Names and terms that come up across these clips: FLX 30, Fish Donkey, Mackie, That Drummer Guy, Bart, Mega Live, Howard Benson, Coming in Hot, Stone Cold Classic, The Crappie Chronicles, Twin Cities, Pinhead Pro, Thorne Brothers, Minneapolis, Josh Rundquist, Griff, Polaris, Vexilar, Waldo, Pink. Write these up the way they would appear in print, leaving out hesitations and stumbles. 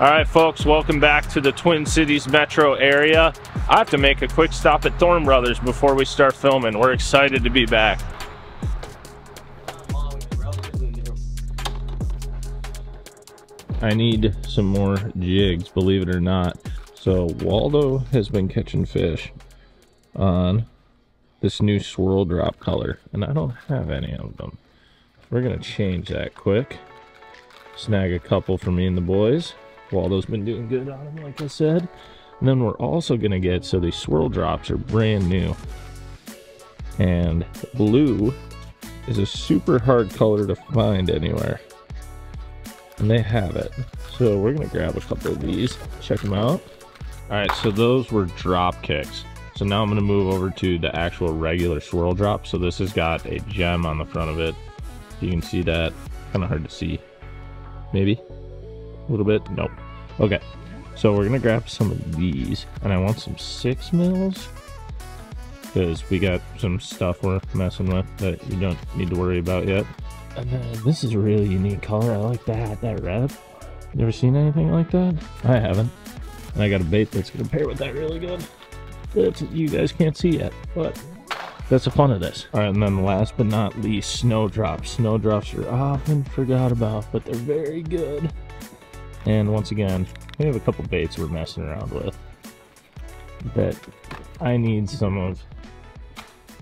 All right, folks, welcome back to the Twin Cities metro area. I have to make a quick stop at Thorne Brothers before we start filming. We're excited to be back. I need some more jigs, believe it or not. So Waldo has been catching fish on this new swirl drop color, and I don't have any of them. We're gonna change that quick. Snag a couple for me and the boys. Waldo's been doing good on them, like I said. And then we're also gonna get, so these swirl drops are brand new. And blue is a super hard color to find anywhere. And they have it. So we're gonna grab a couple of these, check them out. All right, so those were drop kicks. So now I'm gonna move over to the actual regular swirl drop. So this has got a gem on the front of it. You can see that, kind of hard to see. Maybe? A little bit? Nope. Okay, so we're gonna grab some of these, and I want some 6 mils because we got some stuff we're messing with that you don't need to worry about yet. And then this is a really unique color. I like that red. You ever seen anything like that? I haven't. And I got a bait that's gonna pair with that really good. That's what you guys can't see yet, but that's the fun of this. All right, and then last but not least, snowdrops. Snowdrops are often forgot about, but they're very good. And once again, we have a couple baits we're messing around with that I need some of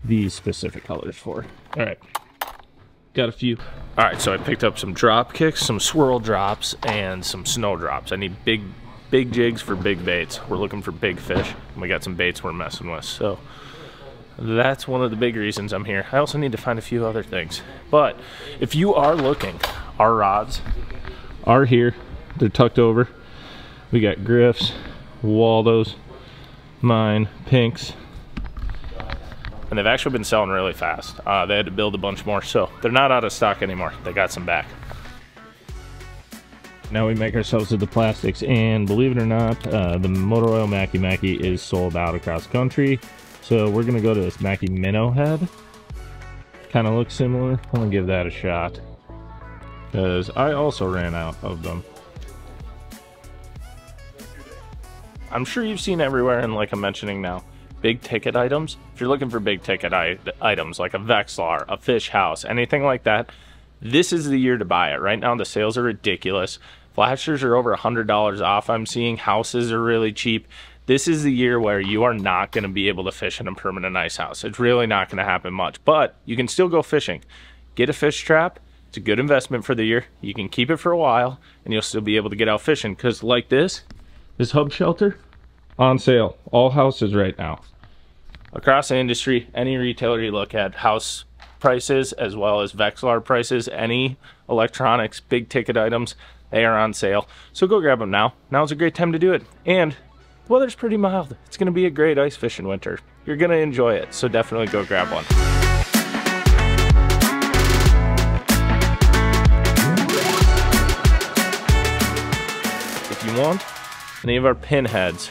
these specific colors for. All right, got a few. All right, so I picked up some drop kicks, some swirl drops, and some snow drops. I need big jigs for big baits. We're looking for big fish, and we got some baits we're messing with, so that's one of the big reasons I'm here. I also need to find a few other things, but if you are looking, our rods are here. They're tucked over. We got Griff's, Waldo's, mine, Pink's, and they've actually been selling really fast. They had to build a bunch more, so they're not out of stock anymore. They got some back. Now we make ourselves to the plastics, and believe it or not, the motor oil Mackie Mackie is sold out across the country. So we're gonna go to this Mackie minnow head. Kind of looks similar. I'm gonna give that a shot because I also ran out of them. I'm sure you've seen everywhere, and like I'm mentioning now, big ticket items. If you're looking for big ticket items like a Vexilar, a fish house, anything like that, this is the year to buy it. Right now the sales are ridiculous. Flashers are over $100 off. I'm seeing houses are really cheap. This is the year where you are not going to be able to fish in a permanent ice house. It's really not going to happen much, but you can still go fishing. Get a fish trap. It's a good investment for the year. You can keep it for a while, and you'll still be able to get out fishing, because like this hub shelter, on sale, all houses right now. Across the industry, any retailer you look at, house prices as well as Vexilar prices, any electronics, big ticket items, they are on sale. So go grab them now. Now's a great time to do it. And the weather's pretty mild. It's gonna be a great ice fishing winter. You're gonna enjoy it, so definitely go grab one. If you want, any of our pinheads,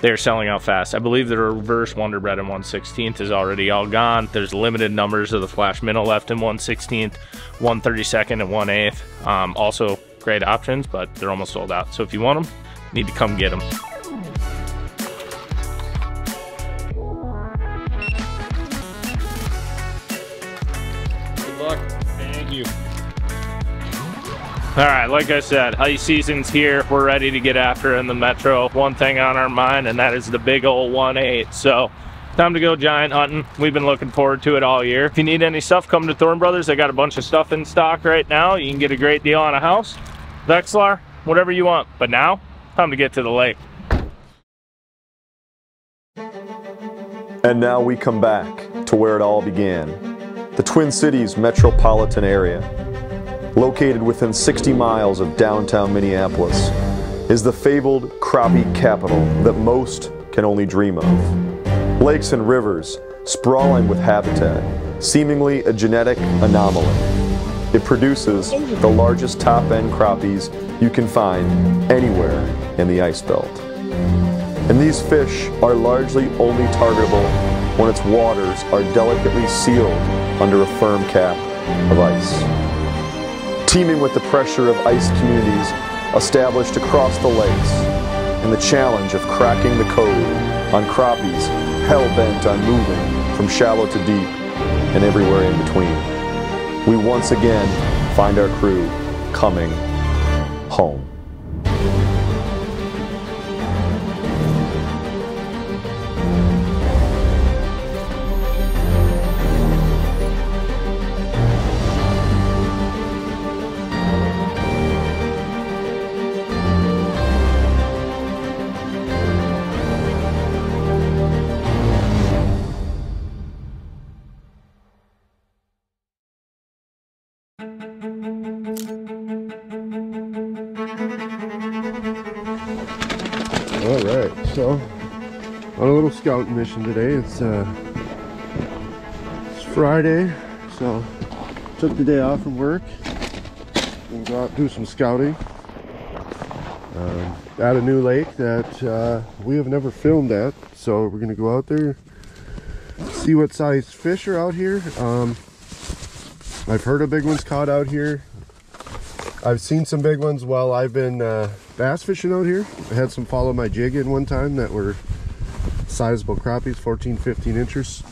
they're selling out fast. I believe the reverse Wonder Bread in 1/16 is already all gone. There's limited numbers of the flash minnow left in 1/16, 1/32, and 1/8. Also great options, but they're almost sold out. So if you want them, you need to come get them. Good luck. Thank you. All right, like I said, ice season's here. We're ready to get after in the metro. One thing on our mind, and that is the big old 1/8. So time to go giant hunting. We've been looking forward to it all year. If you need any stuff, come to Thorne Brothers. They got a bunch of stuff in stock right now. You can get a great deal on a house, Vexilar, whatever you want. But now, time to get to the lake. And now we come back to where it all began. The Twin Cities metropolitan area, located within 60 miles of downtown Minneapolis, is the fabled crappie capital that most can only dream of. Lakes and rivers sprawling with habitat, seemingly a genetic anomaly. It produces the largest top-end crappies you can find anywhere in the ice belt. And these fish are largely only targetable when its waters are delicately sealed under a firm cap of ice. Teeming with the pressure of ice communities established across the lakes, and the challenge of cracking the code on crappies hell-bent on moving from shallow to deep and everywhere in between. We once again find our crew coming home. Scouting mission today. It's Friday, so took the day off from work and go out and do some scouting at a new lake that we have never filmed at. So we're gonna go out there, see what size fish are out here. I've heard of big ones caught out here. I've seen some big ones while I've been bass fishing out here. I had some follow my jig in one time that were sizable crappies, 14-15 inches.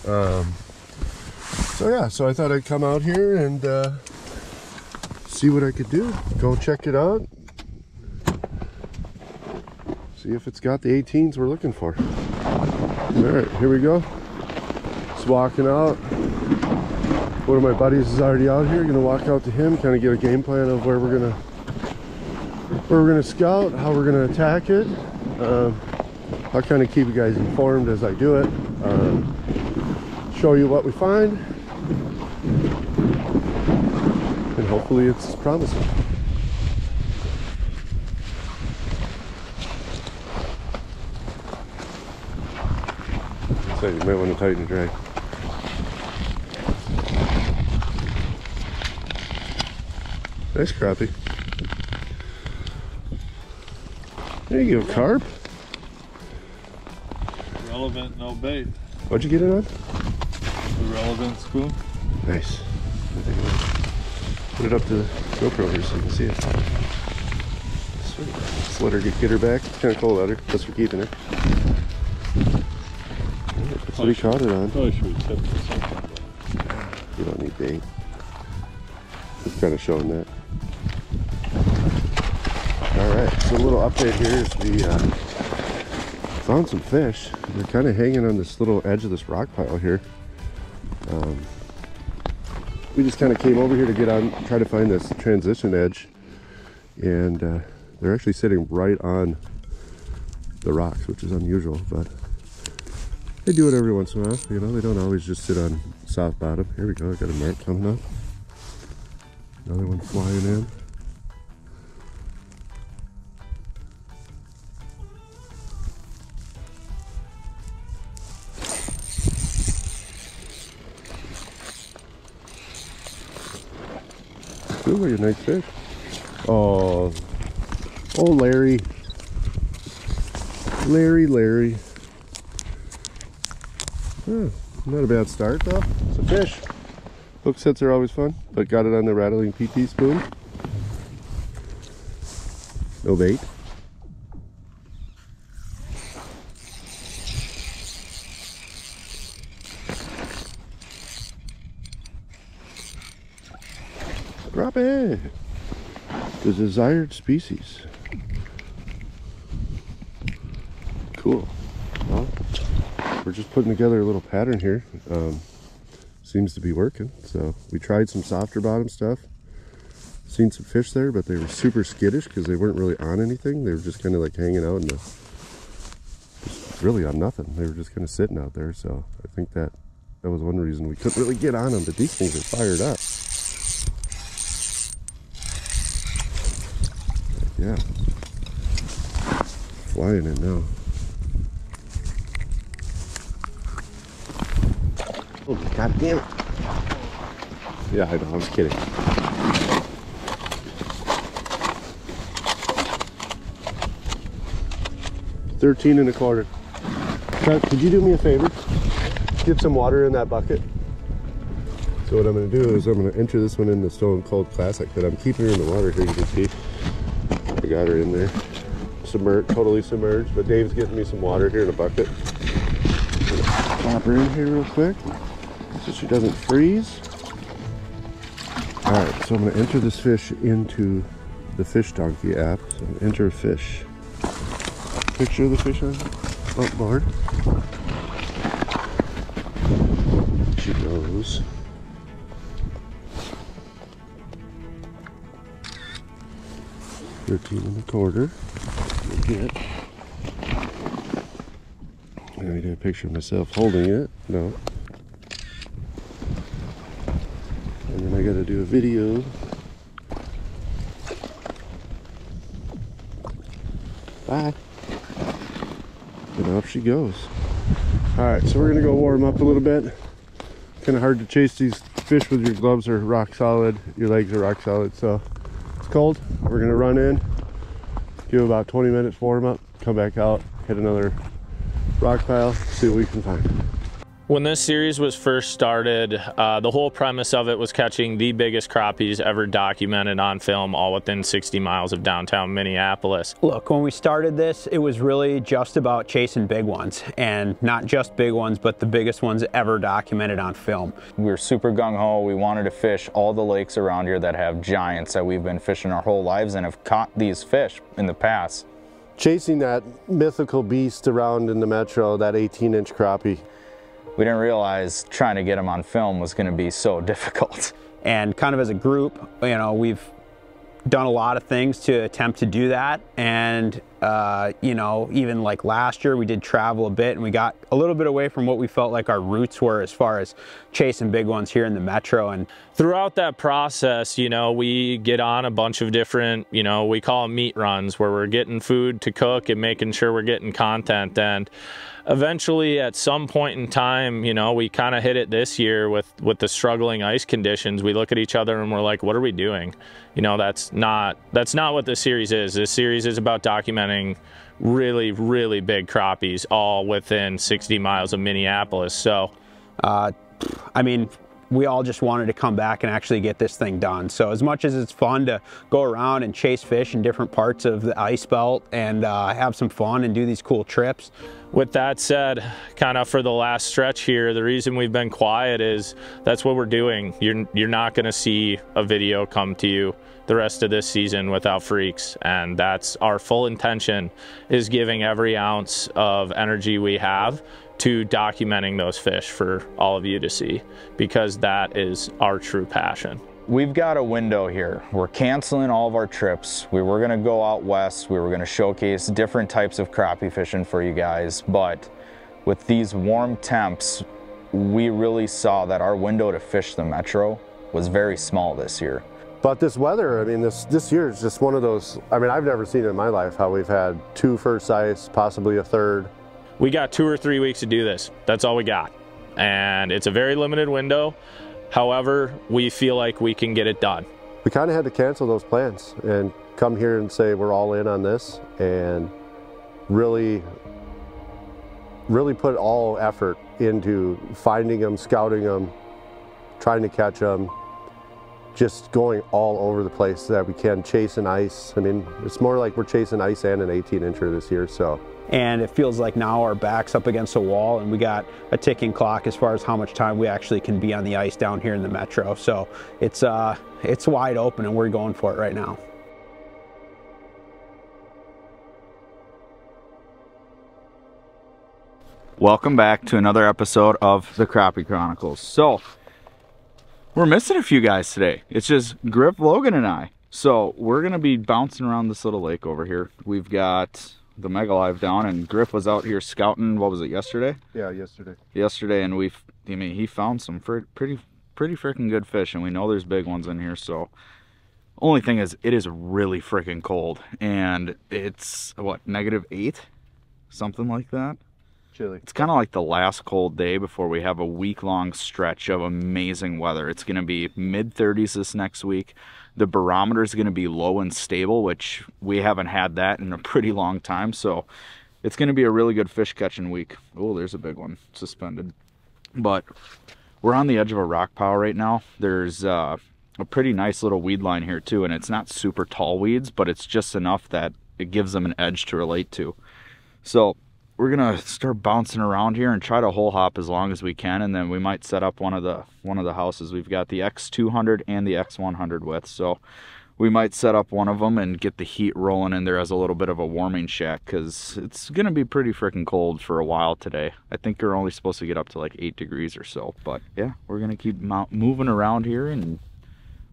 So yeah, so I thought I'd come out here and see what I could do. Go check it out, see if it's got the 18s we're looking for. All right, here we go. Just walking out. One of my buddies is already out here. Gonna walk out to him, kind of get a game plan of where we're gonna scout, how we're gonna attack it. I'll kind of keep you guys informed as I do it, show you what we find, and hopefully it's promising. So you might want to tighten the drag. Nice crappie. There you go, carp. Relevant, no bait. What'd you get it on? The relevant spoon. Nice. Put it up to the GoPro here so you can see it. Sweet. Just let her get her back. It's kind of cold out here. That's for keeping her. That's what he caught it on. Probably should have tipped it something. You don't need bait. Just kind of showing that. Alright, so a little update here is the found some fish. They're kind of hanging on this little edge of this rock pile here. We just kind of came over here to get on, try to find this transition edge, and they're actually sitting right on the rocks, which is unusual, but they do it every once in a while, you know. They don't always just sit on soft bottom. Here we go, I got a mark coming up, another one flying in. Ooh, a nice fish. Oh, oh, Larry. Larry. Oh, not a bad start though. It's a fish. Hook sets are always fun, but got it on the rattling PT spoon. No bait. Crappie, the desired species. Cool. Well, we're just putting together a little pattern here. Seems to be working. So we tried some softer bottom stuff. Seen some fish there, but they were super skittish because they weren't really on anything. They were just kind of like hanging out and really on nothing. They were just kind of sitting out there. So I think that was one reason we couldn't really get on them. But these things are fired up. Yeah, flying in now. Oh, god damn it. Yeah, I know, I was kidding. $13 and a quarter. Now, could you do me a favor? Get some water in that bucket. So what I'm going to do is I'm going to enter this one in the Stone Cold Classic, but I'm keeping her in the water here, you can see. We got her in there. Submerged, totally submerged. But Dave's getting me some water here in a bucket. Pop her in here real quick so she doesn't freeze. All right, so I'm gonna enter this fish into the Fish Donkey app. So I'm gonna enter fish. Picture of the fish on oh, Lord. She goes. $13.25. Get. I need a picture of myself holding it. No. And then I gotta do a video. Bye. And up she goes. Alright, so we're gonna go warm up a little bit. Kinda hard to chase these fish with your gloves are rock solid, your legs are rock solid, so it's cold. We're gonna run in, do about 20 minutes warm up, come back out, hit another rock pile, see what we can find. When this series was first started, the whole premise of it was catching the biggest crappies ever documented on film, all within 60 miles of downtown Minneapolis. Look, when we started this, it was really just about chasing big ones, and not just big ones, but the biggest ones ever documented on film. We were super gung-ho. We wanted to fish all the lakes around here that have giants that we've been fishing our whole lives and have caught these fish in the past. Chasing that mythical beast around in the metro, that 18-inch crappie. We didn't realize trying to get them on film was going to be so difficult. And kind of as a group, you know, we've done a lot of things to attempt to do that. And, you know, even like last year, we did travel a bit and we got a little bit away from what we felt like our roots were as far as chasing big ones here in the metro. And throughout that process, you know, we get on a bunch of different, you know, we call them meat runs, where we're getting food to cook and making sure we're getting content. And eventually at some point in time, you know, we kind of hit it this year with the struggling ice conditions. We look at each other and we're like, what are we doing? You know, that's not what this series is. This series is about documenting really, really big crappies all within 60 miles of Minneapolis. So, I mean, we all just wanted to come back and actually get this thing done. So as much as it's fun to go around and chase fish in different parts of the ice belt and have some fun and do these cool trips. With that said, kind of for the last stretch here, the reason we've been quiet is that's what we're doing. You're not gonna see a video come to you the rest of this season without freaks. And that's our full intention, is giving every ounce of energy we have to documenting those fish for all of you to see, because that is our true passion. We've got a window here. We're canceling all of our trips. We were gonna go out west. We were gonna showcase different types of crappie fishing for you guys. But with these warm temps, we really saw that our window to fish the metro was very small this year. But this weather, I mean, this year is just one of those, I mean, I've never seen in my life how we've had two first ice, possibly a third. We got 2 or 3 weeks to do this. That's all we got. And it's a very limited window. However, we feel like we can get it done. We kind of had to cancel those plans and come here and say we're all in on this and really, really put all effort into finding them, scouting them, trying to catch them, just going all over the place that we can, chasing ice. I mean, it's more like we're chasing ice and an 18-incher this year, so. And it feels like now our back's up against the wall and we got a ticking clock as far as how much time we actually can be on the ice down here in the metro. So it's wide open and we're going for it right now. Welcome back to another episode of the Crappie Chronicles. So we're missing a few guys today. It's just Griff, Logan, and I. So we're gonna be bouncing around this little lake over here. We've got the Mega Live down, and Griff was out here scouting. What was it, yesterday? Yeah, yesterday. Yesterday, and I mean, he found some pretty freaking good fish, and we know there's big ones in here. So, only thing is, it is really freaking cold, and it's what, -8, something like that. Chilly. It's kind of like the last cold day before we have a week-long stretch of amazing weather. It's going to be mid-30s this next week. The barometer is going to be low and stable, which we haven't had that in a pretty long time. So it's going to be a really good fish catching week. Oh, there's a big one suspended. But we're on the edge of a rock pile right now. There's a pretty nice little weed line here too, and it's not super tall weeds, but it's just enough that it gives them an edge to relate to. So we're gonna start bouncing around here and try to hole hop as long as we can, and then we might set up one of the houses. We've got the X200 and the X100 with, so we might set up one of them and get the heat rolling in there as a little bit of a warming shack, because it's gonna be pretty freaking cold for a while today. I think we're only supposed to get up to like 8 degrees or so, but yeah, we're gonna keep moving around here and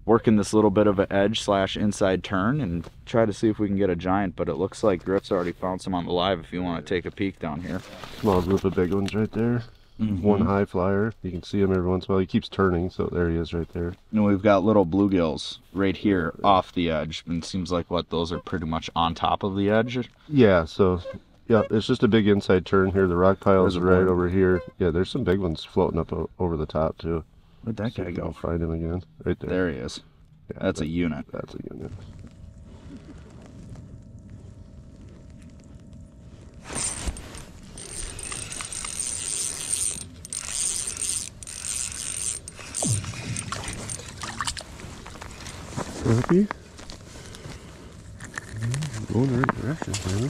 working this little bit of an edge slash inside turn and try to see if we can get a giant, but it looks like Griff's already found some on the live if you want to take a peek down here. Small group of big ones right there. Mm-hmm. One high flyer. You can see him every once in a while. He keeps turning, so there he is right there. And we've got little bluegills right here off the edge, and it seems like what those are pretty much on top of the edge. Yeah, so yeah, it's just a big inside turn here. The rock piles are right over here. Yeah, there's some big ones floating up over the top too. Where'd that guy go? Find him again. Right there. There he is. Yeah, that's a unit. That's a unit. Happy? Going the right direction, man.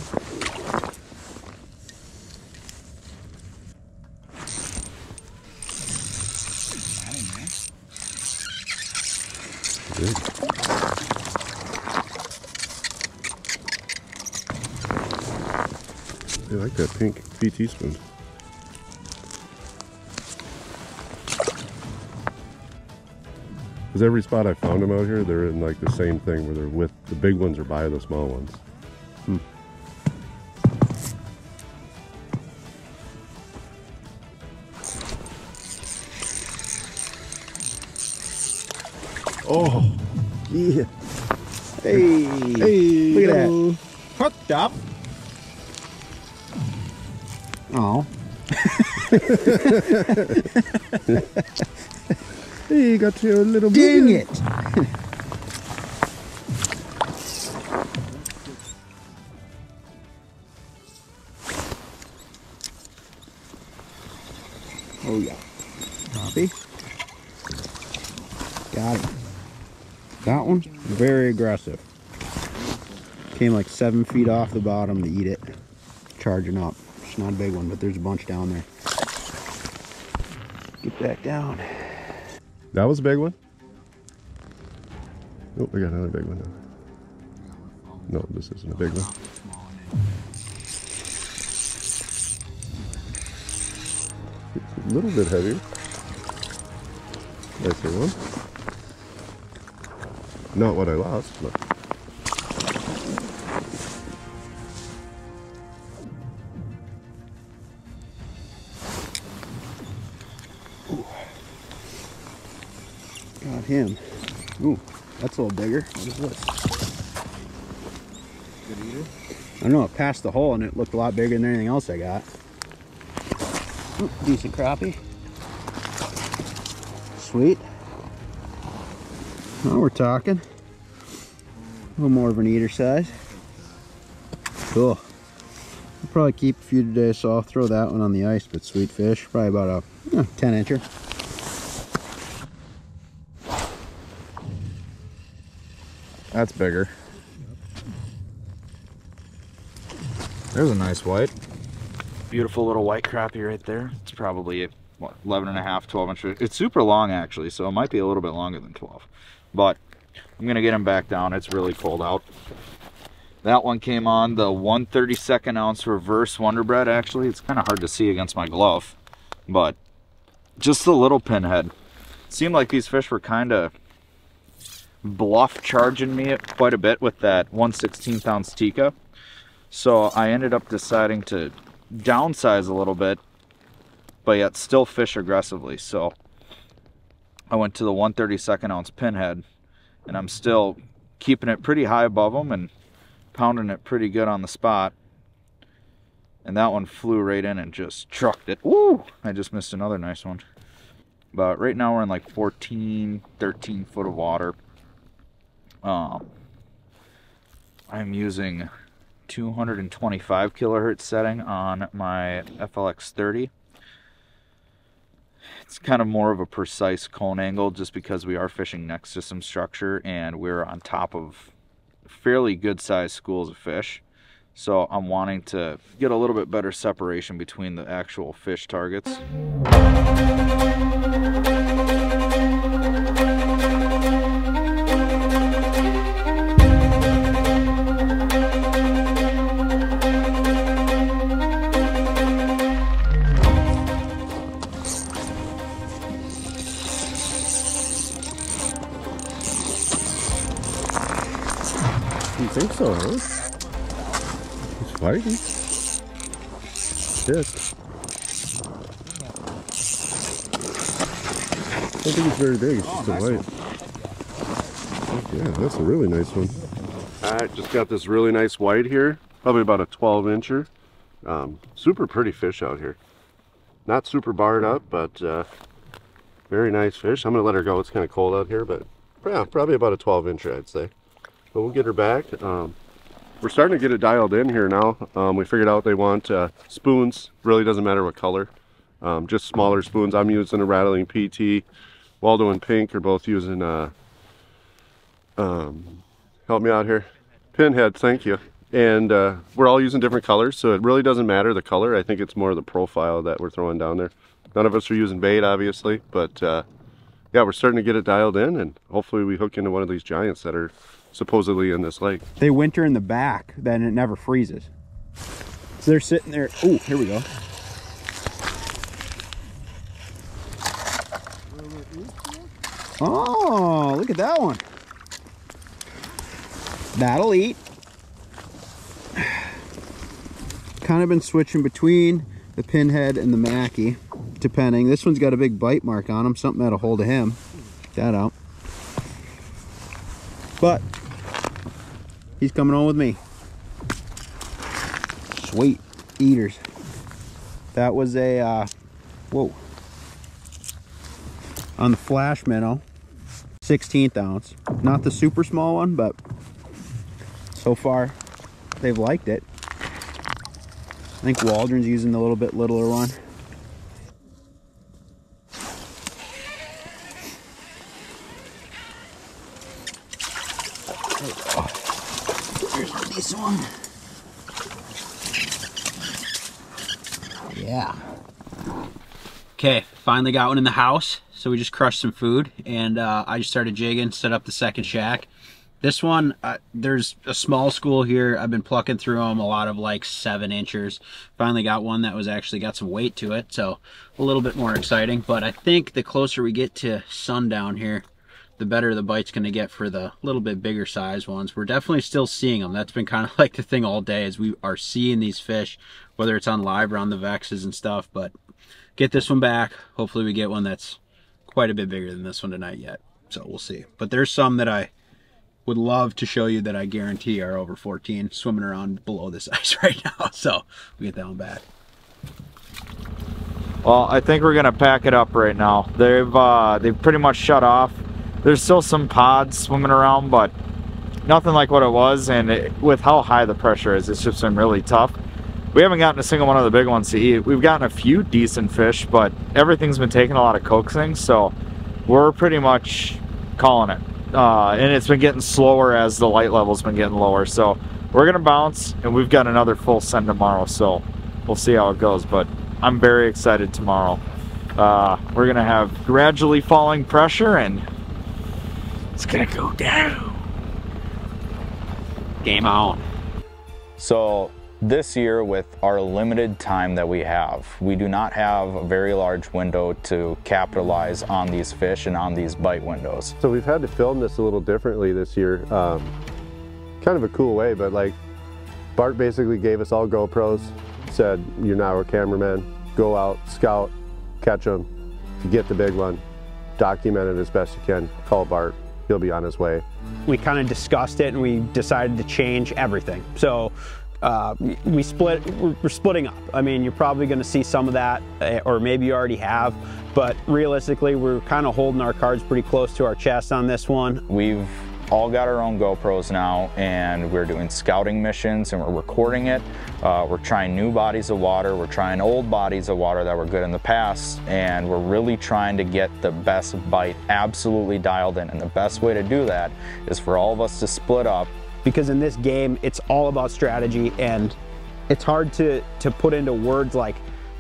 Good. I like that pink PT spoon. Because every spot I found them out here, they're in like the same thing where they're with the big ones or by the small ones. Hmm. Oh, yeah. Hey, hey, look at that. Hooked up. Oh. Hey, you got your little dang bit. It. Oh, yeah. Copy. Got it. That one, very aggressive. Came like 7 feet off the bottom to eat it. Charging up. It's not a big one, but there's a bunch down there. Get back down. That was a big one? Oh, we got another big one now. No, this isn't a big one. It's a little bit heavier. Nicer one. Not what I lost, but ooh. Got him. Ooh, that's a little bigger. What is this? Good eater? I don't know, it passed the hole and it looked a lot bigger than anything else I got. Ooh, decent crappie. Sweet. Now we're talking. A little more of an eater size. Cool. I'll probably keep a few today, so I'll throw that one on the ice, but sweet fish. Probably about a 10-incher. That's bigger. There's a nice white. Beautiful little white crappie right there. It's probably what, 11.5, 12-inch. It's super long actually, so it might be a little bit longer than 12. But I'm gonna get him back down. It's really cold out. That one came on the 1/32 ounce reverse Wonderbread. Actually, it's kind of hard to see against my glove, but just a little pinhead. Seemed like these fish were kind of bluff charging me quite a bit with that 1/16 ounce Tika, so I ended up deciding to downsize a little bit, but yet still fish aggressively. So I went to the 1/32 ounce pinhead, and I'm still keeping it pretty high above them and pounding it pretty good on the spot. And that one flew right in and just trucked it. Woo! I just missed another nice one. But right now we're in like 14, 13 foot of water. I'm using 225 kilohertz setting on my FLX 30. It's kind of more of a precise cone angle just because we are fishing next to some structure and we're on top of fairly good sized schools of fish. So I'm wanting to get a little bit better separation between the actual fish targets. You think so, huh? He's fighting. Shit. I don't think it's very big, it's just a white. Yeah, that's a really nice one. Alright, just got this really nice white here. Probably about a 12-incher. Super pretty fish out here. Not super barred up, but very nice fish. I'm going to let her go. It's kind of cold out here, but yeah, probably about a 12-incher, I'd say. But we'll get her back. We're starting to get it dialed in here now. We figured out they want spoons. Really doesn't matter what color. Just smaller spoons. I'm using a rattling PT. Waldo and Pink are both using help me out here. Pinhead, thank you. And we're all using different colors, so it really doesn't matter the color. I think it's more the profile that we're throwing down there. None of us are using bait, obviously, but yeah, we're starting to get it dialed in, and hopefully we hook into one of these giants that are supposedly in this lake. They winter in the back, then it never freezes. So they're sitting there. Oh, here we go. Oh, look at that one. That'll eat. Kind of been switching between the Pinhead and the Mackie, depending. This one's got a big bite mark on him. Something had a hold of him. Get that out. But he's coming on with me. Sweet eaters. That was a whoa, on the flash minnow, 16th ounce. Not the super small one, but so far they've liked it. I think Waldron's using the little bit littler one. Here's this one. Yeah. Okay, finally got one in the house. So we just crushed some food, and I just started jigging, set up the second shack. This one, there's a small school here. I've been plucking through them, a lot of like 7-inchers. Finally got one that was actually got some weight to it, so a little bit more exciting. But I think the closer we get to sundown here, the better the bite's going to get for the little bit bigger size ones. We're definitely still seeing them. That's been kind of like the thing all day, is we are seeing these fish, whether it's on live or on the Vexes and stuff. But get this one back. Hopefully we get one that's quite a bit bigger than this one tonight yet. So we'll see. But there's some that I would love to show you that I guarantee are over 14, swimming around below this ice right now. So we'll get that one back. Well, I think we're going to pack it up right now. They've pretty much shut off. There's still some pods swimming around, but nothing like what it was, and with how high the pressure is, it's just been really tough. We haven't gotten a single one of the big ones to eat. We've gotten a few decent fish, but everything's been taking a lot of coaxing, so we're pretty much calling it. And it's been getting slower as the light level's been getting lower, so we're gonna bounce, and we've got another full send tomorrow, so we'll see how it goes, but I'm very excited tomorrow. We're gonna have gradually falling pressure, and it's gonna go down. Game on. So this year, with our limited time that we have, we do not have a very large window to capitalize on these fish and on these bite windows. So we've had to film this a little differently this year. Kind of a cool way, but like Bart basically gave us all GoPros, said, you're now a cameraman, go out, scout, catch them, get the big one, document it as best you can, call Bart. He'll be on his way. We kind of discussed it, and we decided to change everything. So we're splitting up. I mean, you're probably going to see some of that, or maybe you already have, but realistically, we're kind of holding our cards pretty close to our chest on this one. We've all got our own GoPros now, and we're doing scouting missions and we're recording it. We're trying new bodies of water, we're trying old bodies of water that were good in the past, and we're really trying to get the best bite absolutely dialed in. And the best way to do that is for all of us to split up. Because in this game, it's all about strategy, and it's hard to put into words like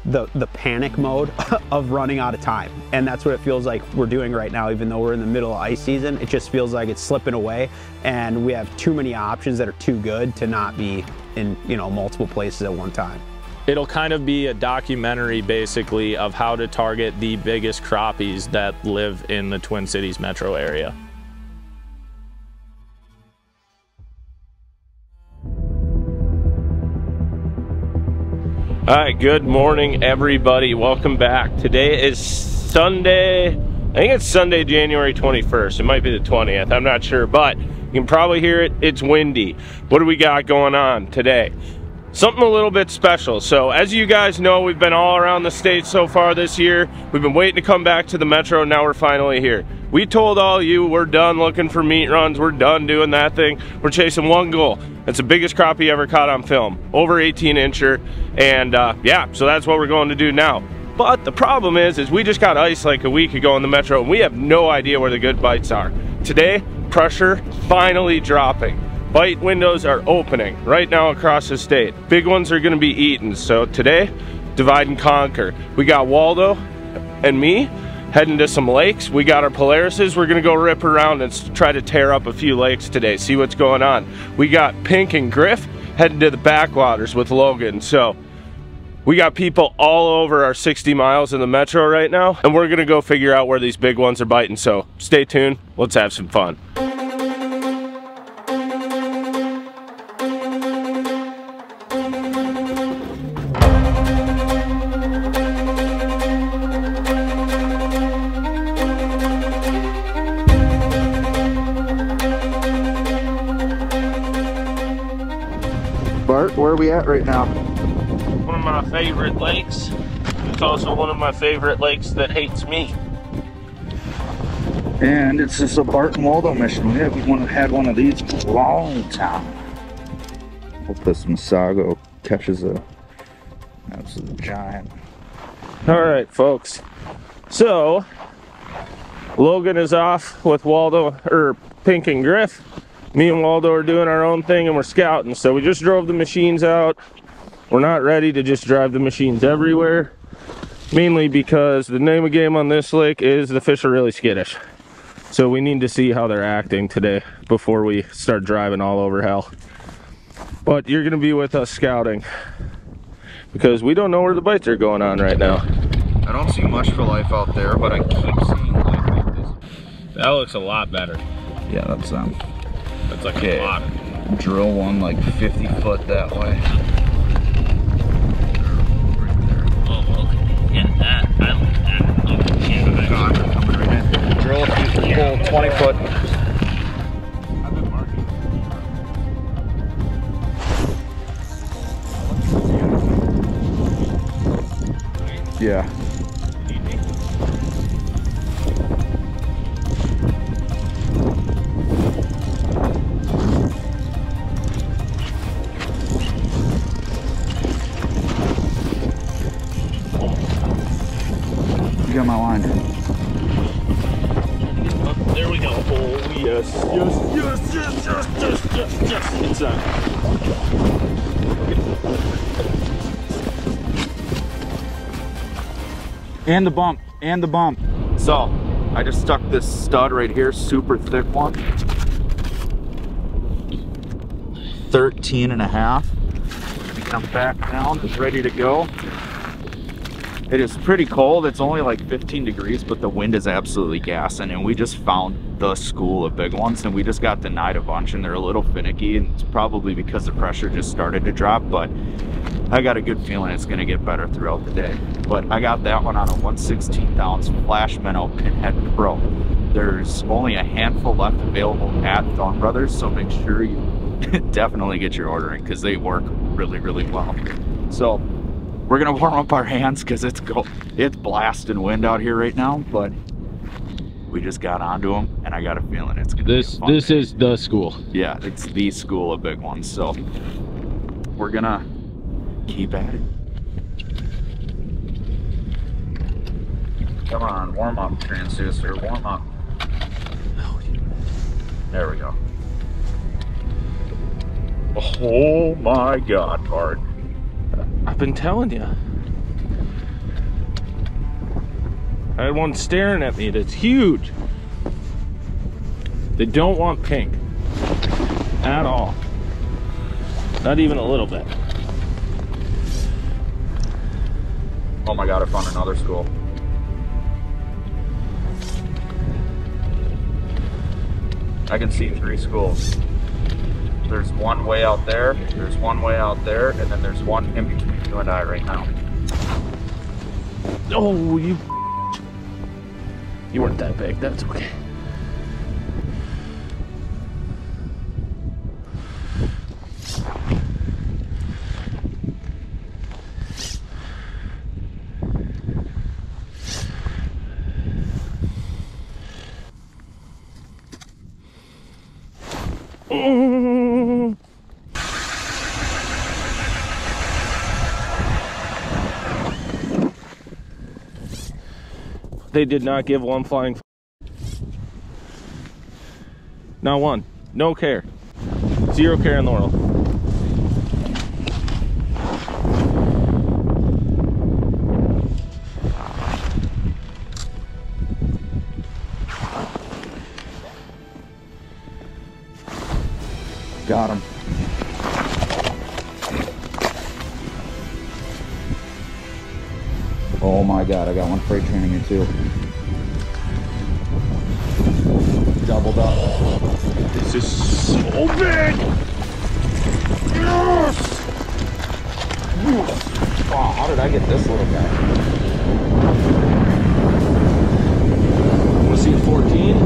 the panic mode of running out of time. And that's what it feels like we're doing right now. Even though we're in the middle of ice season, it just feels like it's slipping away, and we have too many options that are too good to not be in, you know, multiple places at one time. It'll kind of be a documentary basically of how to target the biggest crappies that live in the Twin Cities metro area. All right, good morning, everybody. Welcome back. Today is Sunday. I think it's Sunday, January 21st. It might be the 20th. I'm not sure, but you can probably hear it. It's windy. What do we got going on today? Something a little bit special. So as you guys know, we've been all around the state so far this year. We've been waiting to come back to the metro. Now we're finally here. We told all you we're done looking for meat runs. We're done doing that thing. We're chasing one goal. It's the biggest crappie ever caught on film, over 18-incher, and yeah, so that's what we're going to do now. But the problem is we just got ice like a week ago in the metro, and we have no idea where the good bites are. Today, pressure finally dropping. Bite windows are opening right now across the state. Big ones are gonna be eaten, so today, divide and conquer. We got Waldo and me heading to some lakes. We got our Polarises. We're gonna go rip around and try to tear up a few lakes today, see what's going on. We got Pink and Griff heading to the backwaters with Logan. So we got people all over our 60 miles in the metro right now, and we're gonna go figure out where these big ones are biting. So stay tuned, let's have some fun. Bart, where are we at right now? One of my favorite lakes. It's also one of my favorite lakes that hates me. And it's just a Bart and Waldo mission. We haven't had one of these in a long time. Hope this Masago catches a absolute giant. All right, folks. So, Logan is off with Waldo, or Pink and Griff. Me and Waldo are doing our own thing, and we're scouting. So we just drove the machines out. We're not ready to just drive the machines everywhere, mainly because the name of game on this lake is the fish are really skittish. So we need to see how they're acting today before we start driving all over hell. But you're gonna be with us scouting because we don't know where the bites are going on right now. I don't see much for life out there, but I keep seeing life like this. That looks a lot better. Yeah, that's it's like okay. A lot of them. Drill one like 50 foot that way. Right there. Oh, okay. Yeah, that. I like that. Oh, yeah. God. Right. Drill a few, yeah. Pull 20 foot. I've been marking. Yeah. Got my line. There we go. Oh yes, yes, yes, yes, yes, yes, yes, yes. It's on. Okay. And the bump, and the bump. So, I just stuck this stud right here, super thick one. 13 and a half. Come back down, it's ready to go. It is pretty cold. It's only like 15 degrees, but the wind is absolutely gassing, and we just found the school of big ones, and we just got denied a bunch, and they're a little finicky, and it's probably because the pressure just started to drop, but I got a good feeling it's going to get better throughout the day. But I got that one on a 1/16 ounce flash minnow Pinhead Pro. There's only a handful left available at Thorne Brothers, so make sure you definitely get your order in because they work really, really well. So we're gonna warm up our hands because it's blasting wind out here right now, but We just got onto them, and I got a feeling it's going to be fun. This is the school. Yeah, it's the school of big ones. So we're going to keep at it. Come on, warm up, transducer, warm up. There we go. Oh my God, Bart. I've been telling you. I had one staring at me that's huge. They don't want pink at all. Not even a little bit. Oh my God, I found another school. I can see three schools. There's one way out there, there's one way out there, and then there's one in between you and I right now. Oh, you weren't that big, that's okay. They did not give one flying not one. No care. Zero care in the world. Got him. Oh my God, I got one freight training in too. Doubled up. Oh, this is so big! Yes! Yes! Oh, how did I get this little guy? I want to see a 14?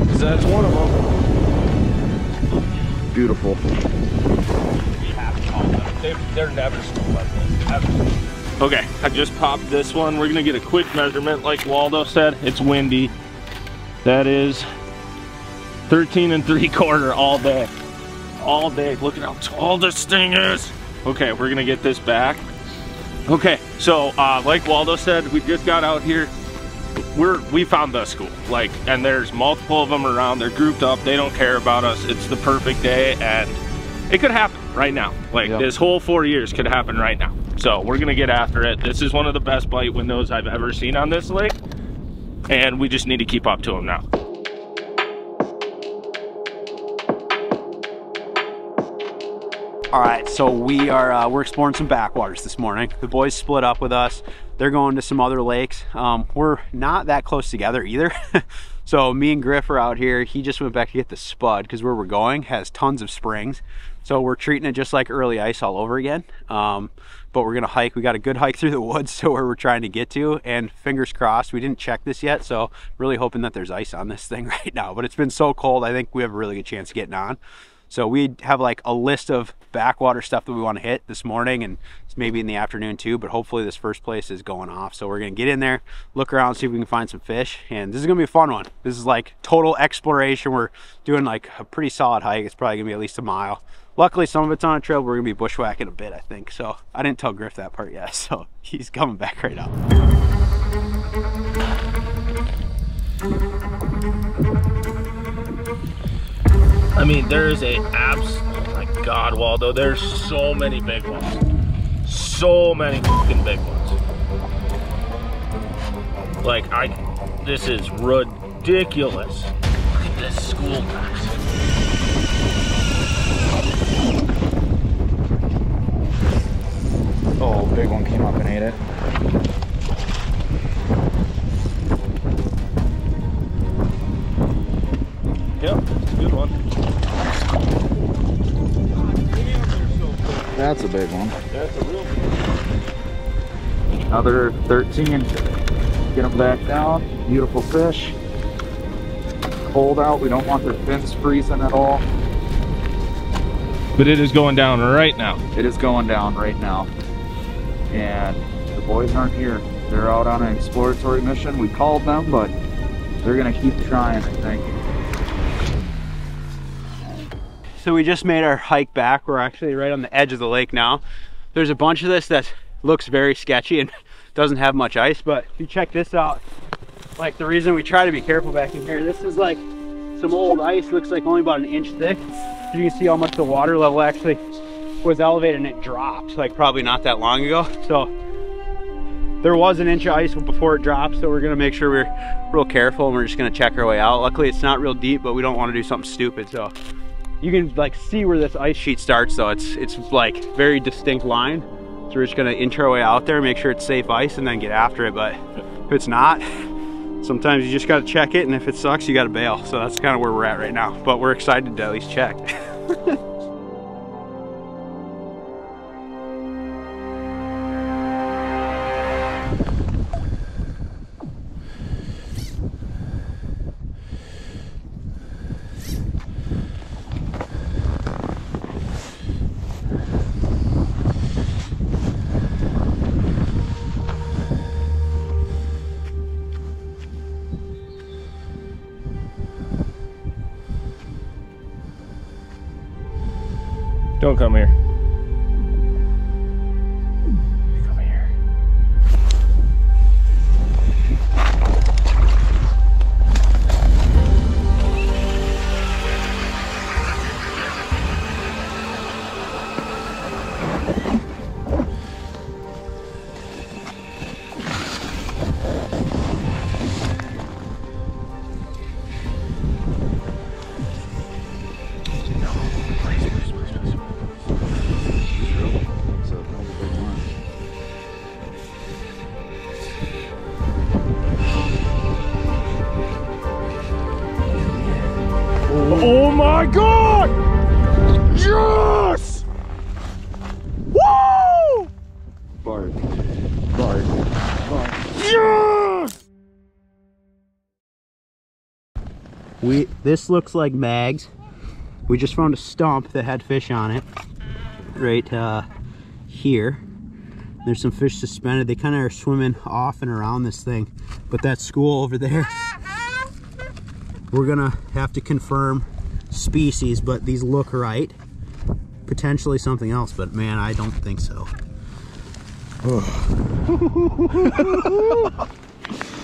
Because that's one of them. Beautiful. We have to call them. They're never small like this. Ever. Okay, I just popped this one. We're gonna get a quick measurement. Like Waldo said, it's windy. That is 13 3/4 all day. All day. Look at how tall this thing is. Okay, we're gonna get this back. Okay, so like Waldo said, we just got out here. We found the school. Like, and there's multiple of them around. They're grouped up. They don't care about us. It's the perfect day, and it could happen right now. Like, yep. This whole 4 years could happen right now. So we're gonna get after it. This is one of the best bite windows I've ever seen on this lake, and we just need to keep up to them now. All right, so we are we're exploring some backwaters this morning. The boys split up with us. They're going to some other lakes. We're not that close together either. So me and Griff are out here. He just went back to get the spud because where we're going has tons of springs. So we're treating it just like early ice all over again. But we're gonna hike. We got a good hike through the woods to where we're trying to get to, and fingers crossed, we didn't check this yet, so really hoping that there's ice on this thing right now. But it's been so cold, I think we have a really good chance of getting on. So we have like a list of backwater stuff that we want to hit this morning, and maybe in the afternoon too, but hopefully this first place is going off. So we're gonna get in there, look around, see if we can find some fish, and this is gonna be a fun one. This is like total exploration. We're doing like a pretty solid hike. It's probably gonna be at least a mile. Luckily, some of it's on a trail. We're gonna be bushwhacking a bit, I think. So I didn't tell Griff that part yet, so he's coming back right up. I mean, there is a oh my God, Waldo, there's so many big ones. So many fucking big ones. Like, this is ridiculous. Look at this school, guys. Oh, big one came up and ate it. Yep, it's a good one. That's a big one. That's a real one. Another 13. Get them back down. Beautiful fish. Cold out. We don't want their fins freezing at all. But it is going down right now. It is going down right now. And the boys aren't here. They're out on an exploratory mission. We called them, but They're gonna keep trying, I think. So we just made our hike back. We're actually right on the edge of the lake now. There's a bunch of this that looks very sketchy and doesn't have much ice, but if you check this out, like the reason we try to be careful back in here, this is like some old ice, looks like only about 1 inch thick. So you can see how much the water level actually was elevated and it dropped, like probably not that long ago. So there was 1 inch of ice before it dropped, so we're gonna make sure we're real careful and we're just gonna check our way out. Luckily it's not real deep, but we don't wanna do something stupid, so. You can like see where this ice sheet starts though. It's like very distinct line. So we're just gonna inch our way out there, make sure it's safe ice and then get after it. But if it's not, sometimes you just gotta check it, and if it sucks, you gotta bail. So that's kind of where we're at right now, but we're excited to at least check. Don't come here. Come here. Oh my God! Yes! Woo! Bart. Yes! This looks like mags. We just found a stump that had fish on it, right here. There's some fish suspended. They kind of are swimming off and around this thing, but that school over there. We're gonna have to confirm species, but these look right. Potentially something else, but man, I don't think so.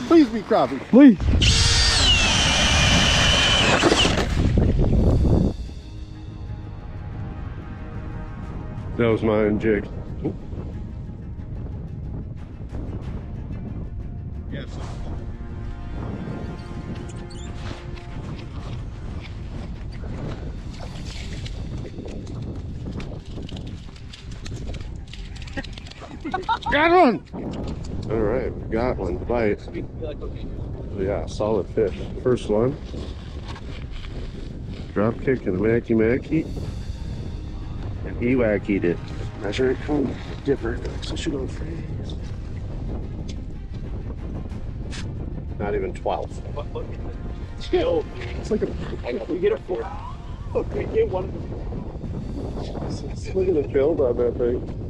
Please be crappie, please. That was my own jig. Yes. Got one! All right, we got one bite. Yeah, solid fish. First one. Drop kick and wacky. And he wackied it. Measure it from different. So shoot on free. Not even 12. Still, it's like a. I know, we get a 4. Look, we get one. Look at the build on that thing.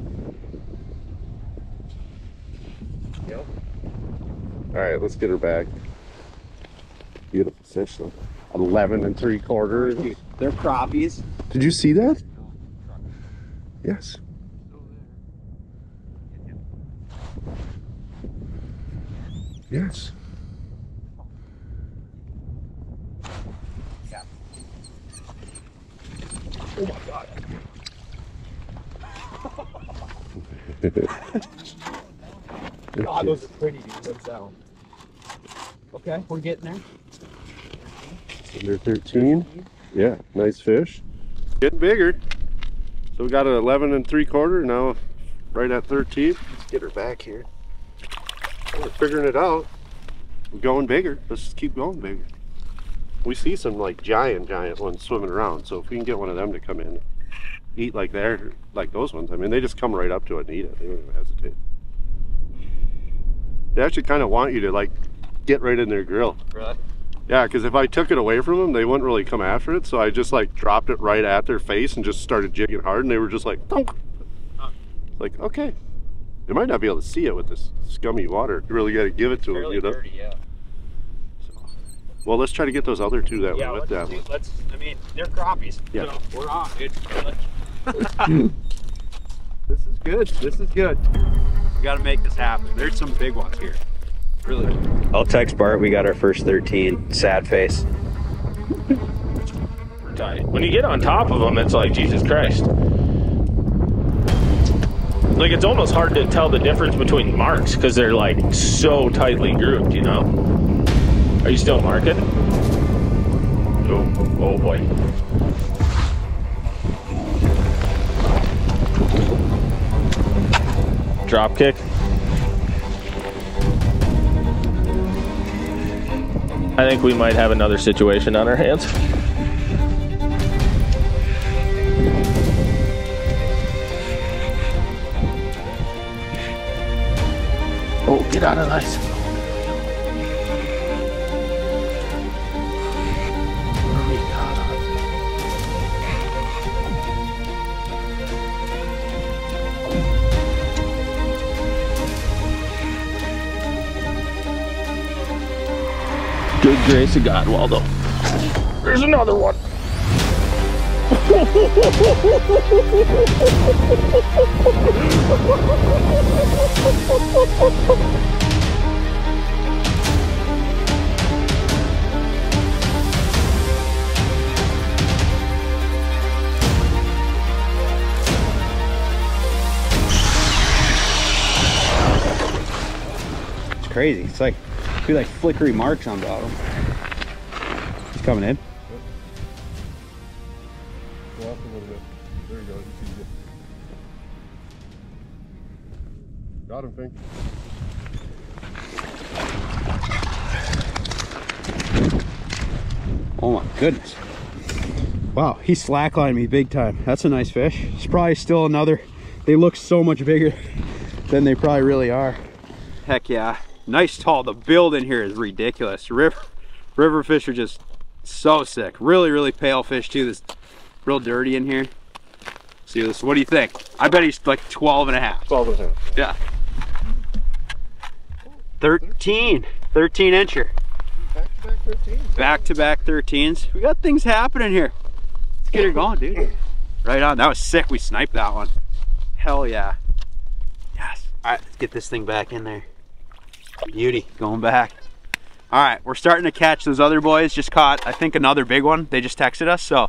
All right, let's get her back. Beautiful fish though. 11 3/4. They're crappies. Did you see that? Yes. Yes. Oh my God. God, those are pretty, dude. That's down. Okay, we're getting there. Under 13. Yeah, nice fish. Getting bigger. So we got an 11 3/4, now right at 13. Let's get her back here. We're figuring it out. We're going bigger. Let's just keep going bigger. We see some like giant ones swimming around. So if we can get one of them to come in and eat like those ones. I mean, they just come right up to it and eat it. They don't even hesitate. They actually kind of want you to like get right in their grill. Really? Yeah, because if I took it away from them, they wouldn't really come after it. So I just like dropped it right at their face and just started jigging hard, and they were just like, thunk. Huh. Like, okay. They might not be able to see it with this scummy water. You really got to give it to them, you know? Dirty, yeah. So, Well, let's try to get those other two that were with them. Let's, I mean, they're crappies. Yeah. So we're on, dude. This is good. This is good. We got to make this happen. There's some big ones here. Really. I'll text Bart. We got our first 13. Sad face. We're tight. When you get on top of them, it's like, Jesus Christ. Like, it's almost hard to tell the difference between marks because they're like so tightly grouped, you know? Are you still marking? Oh, oh boy. Drop kick. I think we might have another situation on our hands. Oh, get out of the ice. Good grace of God, Waldo. There's another one. It's crazy. It's like we like flickery marks on bottom. He's coming in. Got him, Fink. Oh my goodness. Wow, he slacklined me big time. That's a nice fish. It's probably still another. They look so much bigger than they probably really are. Heck yeah. Nice haul. The build in here is ridiculous. River fish are just so sick. Really, really pale fish too. This real dirty in here. See this? What do you think? I bet he's like 12 and a half. 12 and a half. Yeah. 13. 13 incher. Back-to-back 13s. Back-to-back 13s. We got things happening here. Let's get her going, dude. Right on. That was sick. We sniped that one. Hell yeah. Yes. All right, let's get this thing back in there. Beauty. Going back. All right, we're starting to catch those other boys. Just caught, I think, another big one. They just texted us, so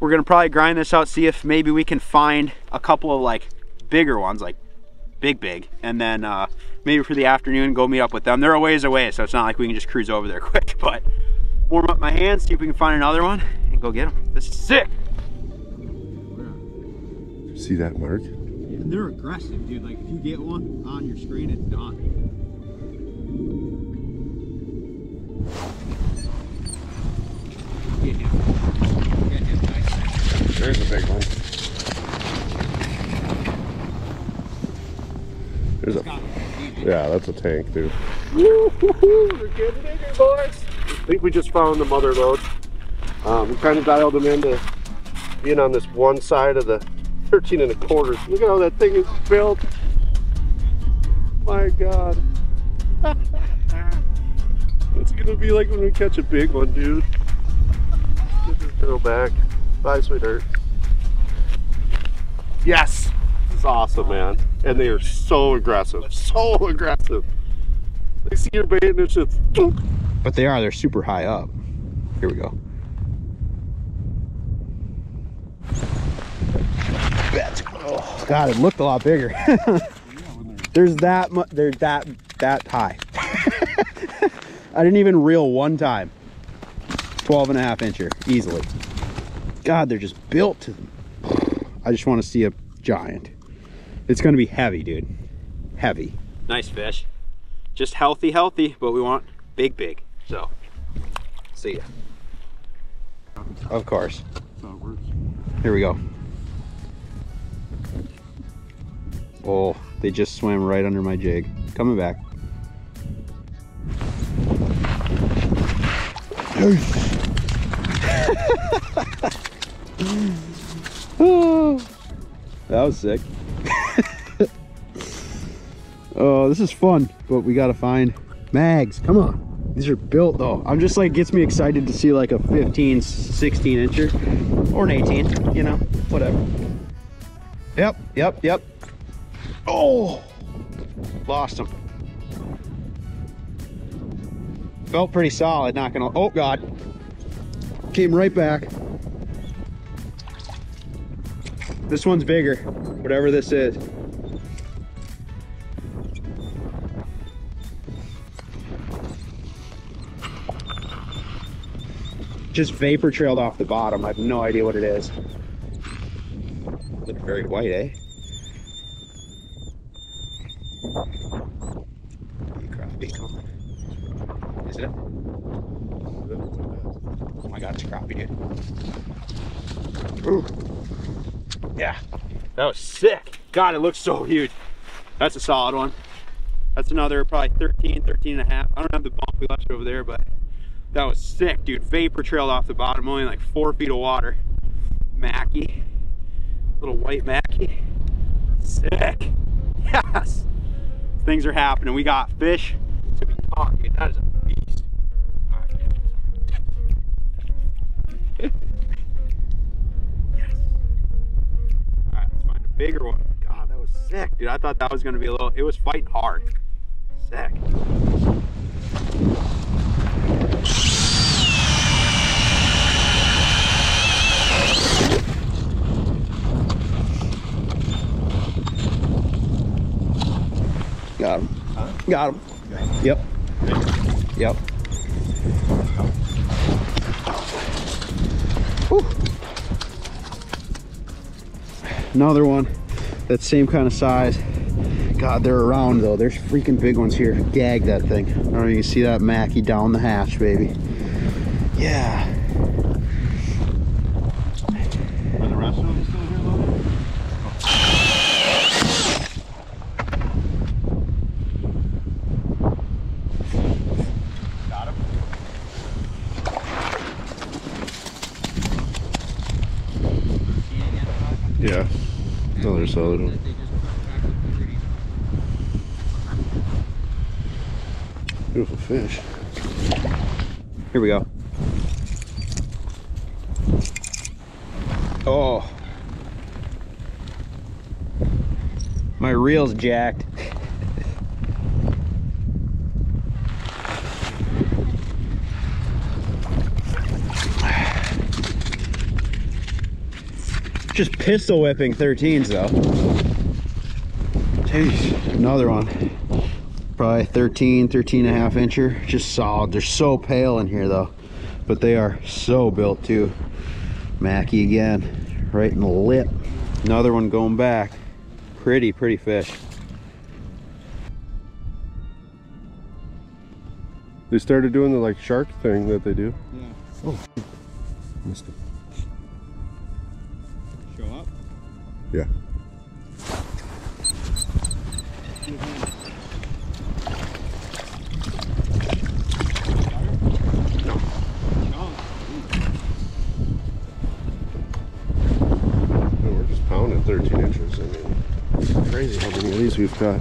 we're going to probably grind this out, see if maybe we can find a couple of, like, bigger ones, like, big, and then maybe for the afternoon go meet up with them. They're a ways away, so it's not like we can just cruise over there quick, but warm up my hands, see if we can find another one and go get them. This is sick. See that mark? Yeah, they're aggressive, dude. Like, if you get one on your screen, it's done. Get him. Get him nice. There's a big one. There's a, yeah, that's a tank, dude. Woo-hoo-hoo, they're getting bigger, boys. I think we just found the mother load. We kind of dialed them into being on this one side of the 13 and a quarter. Look at how that thing is built. My God. It's going to be like when we catch a big one, dude. Get this tail back. Bye, sweetheart. Yes. Awesome, man. And they are so aggressive, so aggressive. They see your bait and it's just, but they are, they're super high up. Here we go. That's, oh God, it looked a lot bigger. There's that much, they're that high. I didn't even reel one time. 12 and a half incher easily. God, they're just built to them. I just want to see a giant. It's gonna be heavy, dude. Heavy. Nice fish. Just healthy, but we want big. So, see ya. Of course. Here we go. Oh, they just swam right under my jig. Coming back. Oh, that was sick. Oh, this is fun, but we gotta find mags. Come on. These are built though. I'm just like, gets me excited to see like a 15, 16 incher or an 18, you know, whatever. Yep, yep, yep. Oh, lost him. Felt pretty solid, not gonna, oh God. Came right back. This one's bigger, whatever this is. Just vapor trailed off the bottom. I have no idea what it is. Look very white, eh? Is it? Oh my God, it's a crappie, dude. Ooh. Yeah, that was sick. God, it looks so huge. That's a solid one. That's another probably 13, 13 and a half. I don't have the bump, we left it over there, but that was sick, dude. Vapor trailed off the bottom, only like 4 feet of water. Mackie, little white Mackie. Sick, yes. Things are happening. We got fish to be caught, dude. That is a beast. All right, man. Yes. All right, let's find a bigger one. God, that was sick, dude. I thought that was gonna be a little, it was fighting hard. Sick. Got him. Huh? Got him. Okay. Yep. Yep. Whew. Another one. That same kind of size. God, they're around though. There's freaking big ones here. Gag that thing. I don't know if you can see that Mackie down the hatch, baby. Yeah. Are the rest of them still here though? Yeah, another solid one. Beautiful fish. Here we go. Oh. My reel's jacked. Just pistol whipping 13s though. Jeez, another one. Probably 13, 13 and a half incher. Just solid. They're so pale in here though, but they are so built too. Mackie again, right in the lip. Another one going back. Pretty, pretty fish. They started doing the like shark thing that they do. Yeah. Oh, missed it. Yeah. No, we're just pounding 13 inches. I mean, it's crazy how many of these we've got.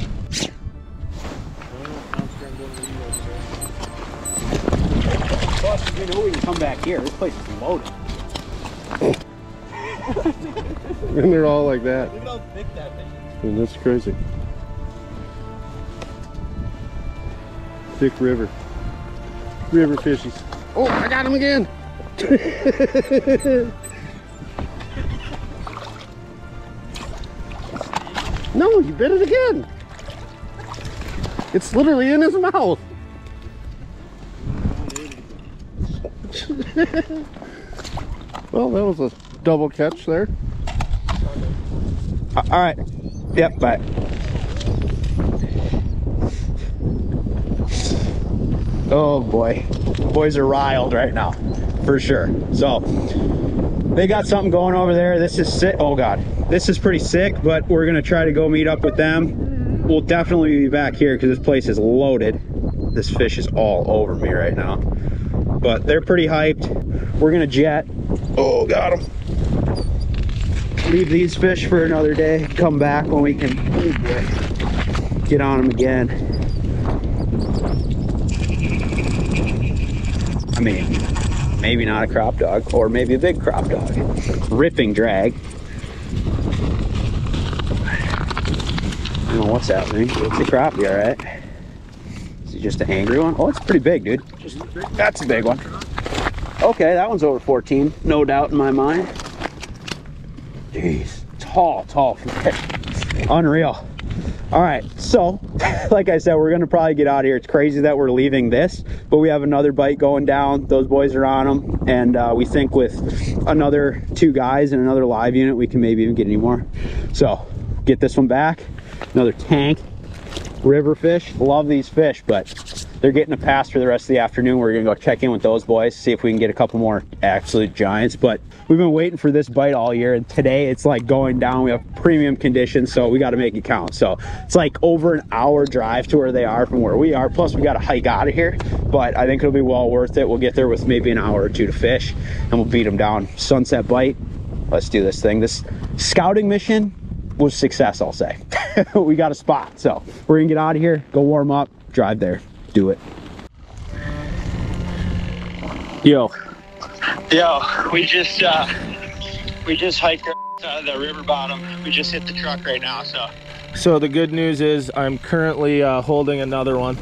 Plus, you know, we can come back here. This place is loaded. Oh. And they're all like that. Look at how thick that thing is. And that's crazy. Thick river. River fishies. Oh, I got him again. No, you bit it again. It's literally in his mouth. Well, that was a double catch there. All right. Yep, bye. Oh boy. Boys are riled right now, for sure. So they got something going over there. This is sick. Oh God, this is pretty sick, but we're gonna try to go meet up with them. We'll definitely be back here because this place is loaded. This fish is all over me right now, but they're pretty hyped. We're gonna jet. Oh, got him. Leave these fish for another day. Come back when we can get on them again. mean, maybe not a crop dog, or maybe a big crop dog. Ripping drag. I don't know what's happening. It's a crappie, all right. Is it just an angry one? Oh, it's pretty big, dude. That's a big one. Okay, that one's over 14, no doubt in my mind. Jeez, tall fish. Unreal. All right, so like I said, we're gonna probably get out of here. It's crazy that we're leaving this, but we have another bite going down. Those boys are on them, and we think with another two guys and another live unit, we can maybe even get any more. So get this one back. Another tank, river fish. Love these fish, but they're getting a pass for the rest of the afternoon. We're gonna go check in with those boys, see if we can get a couple more absolute giants. But we've been waiting for this bite all year, and today it's like going down. We have premium conditions, so we got to make it count. So it's like over an hour drive to where they are from where we are, plus we got to hike out of here, but I think it'll be well worth it. We'll get there with maybe an hour or two to fish, and we'll beat them down. Sunset bite. Let's do this thing. This scouting mission was success, I'll say. We got a spot, so we're gonna get out of here, go warm up, drive there, do it. Yo, we just hiked the river bottom. We just hit the truck right now, so the good news is I'm currently holding another one.